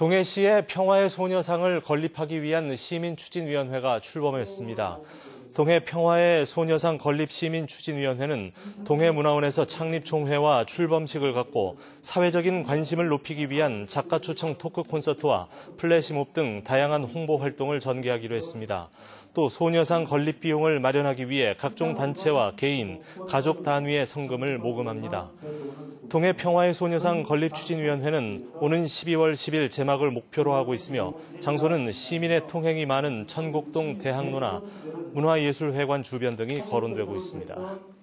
동해시에 평화의 소녀상을 건립하기 위한 시민추진위원회가 출범했습니다. 동해 평화의 소녀상 건립 시민추진위원회는 동해문화원에서 창립총회와 출범식을 갖고 사회적인 관심을 높이기 위한 작가 초청 토크 콘서트와 플래시몹 등 다양한 홍보 활동을 전개하기로 했습니다. 또 소녀상 건립 비용을 마련하기 위해 각종 단체와 개인, 가족 단위의 성금을 모금합니다. 동해 평화의 소녀상 건립 추진위원회는 오는 12월 10일 제막을 목표로 하고 있으며 장소는 시민의 통행이 많은 천곡동 대학로나 문화예술회관 주변 등이 거론되고 있습니다.